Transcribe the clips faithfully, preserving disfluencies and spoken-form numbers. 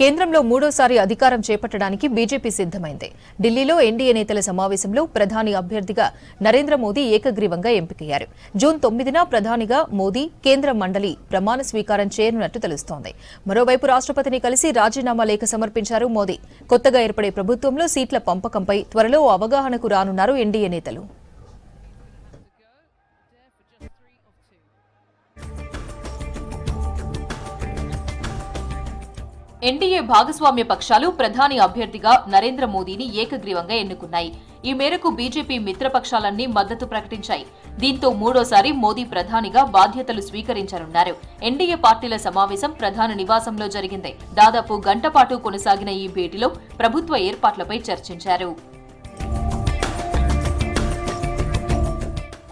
కేంద్రంలో మూడోసారి అధికారం చేపట్టడానికి బీజేపీ సిద్ధమైంది. ఢిల్లీలో ఎన్డీఏ నేతల సమావేశంలో ప్రధాని అభ్యర్థిగా నరేంద్ర మోదీ ఏకగ్రీవంగా ఎంపికయ్యారు. జూన్ తొమ్మిదిన ప్రధానిగా మోదీ కేంద్ర మండలి ప్రమాణ స్వీకారం చేయనున్నట్టు తెలుస్తోంది. మరోవైపు రాష్ట్రపతిని కలిసి రాజీనామా లేఖ సమర్పించారు మోదీ. కొత్తగా ఏర్పడే ప్రభుత్వంలో సీట్ల పంపకంపై త్వరలో అవగాహనకు రానున్నారు ఎన్డీఏ నేతలు. ఎన్డీఏ భాగస్వామ్య పక్షాలు ప్రధాని అభ్యర్థిగా నరేంద్ర మోదీని ఏకగ్రీవంగా ఎన్నుకున్నాయి. ఈ మేరకు బీజేపీ మిత్రపక్షాలన్నీ మద్దతు ప్రకటించాయి. దీంతో మూడోసారి మోదీ ప్రధానిగా బాధ్యతలు స్వీకరించనున్నారు. ఎన్డీఏ పార్టీల సమావేశం ప్రధాని నివాసంలో జరిగింది. దాదాపు గంటపాటు కొనసాగిన ఈ భేటీలో ప్రభుత్వ ఏర్పాట్లపై చర్చించారు.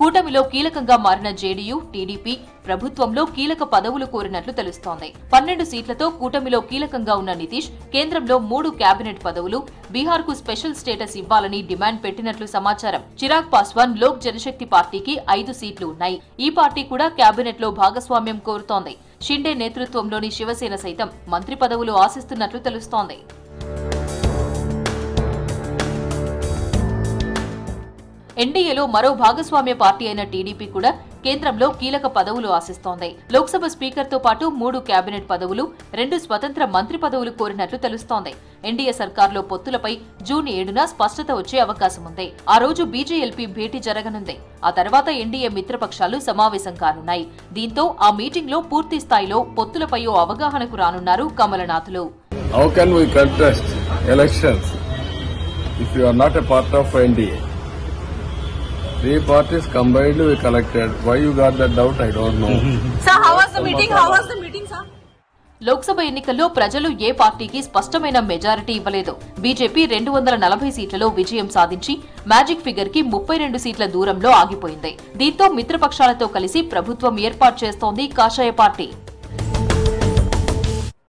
కూటమిలో కీలకంగా మారిన జేడీయూ, టీడీపీ ప్రభుత్వంలో కీలక పదవులు కోరినట్లు తెలుస్తోంది. పన్నెండు సీట్లతో కూటమిలో కీలకంగా ఉన్న నితీష్ కేంద్రంలో మూడు కేబినెట్ పదవులు, బీహార్కు స్పెషల్ స్టేటస్ ఇవ్వాలని డిమాండ్ పెట్టినట్లు సమాచారం. చిరాగ్ పాస్వాన్ లోక్ జనశక్తి పార్టీకి ఐదు సీట్లు ఉన్నాయి. ఈ పార్టీ కూడా కేబినెట్లో భాగస్వామ్యం కోరుతోంది. షిండే నేతృత్వంలోని శివసేన సైతం మంత్రి పదవులు ఆశిస్తున్నట్లు తెలుస్తోంది. ఎన్డీఏలో మరో భాగస్వామ్య పార్టీ అయిన టీడీపీ కూడా కేంద్రంలో కీలక పదవులు ఆశిస్తోంది. లోక్సభ స్పీకర్తో పాటు మూడు కేబినెట్ పదవులు, రెండు స్వతంత్ర మంత్రి పదవులు కోరినట్లు తెలుస్తోంది. ఎన్డీఏ సర్కార్లో పొత్తులపై జూన్ ఏడున స్పష్టత వచ్చే అవకాశం ఉంది. ఆ రోజు బీజేఎల్పీ భేటీ జరగనుంది. ఆ తర్వాత ఎన్డీఏ మిత్రపక్షాలు సమావేశం కానున్నాయి. దీంతో ఆ మీటింగ్లో పూర్తి స్థాయిలో పొత్తులపై అవగాహనకు రానున్నారు కమలనాథులు. Three parties combined we collected. Why you got that doubt? I don't know. Sir, how was the meeting? How was the meeting, sir? Lok Sabha ఎన్నికల్లో ప్రజలు ఏ పార్టీకి స్పష్టమైన మెజారిటీ ఇవ్వలేదు. బీజేపీ రెండు వందల నలభై సీట్లలో విజయం సాధించి మ్యాజిక్ ఫిగర్ కి ముప్పై రెండు సీట్ల దూరంలో ఆగిపోయింది. దీంతో మిత్రపక్షాలతో కలిసి ప్రభుత్వం ఏర్పాటు చేస్తోంది కాషాయ పార్టీ.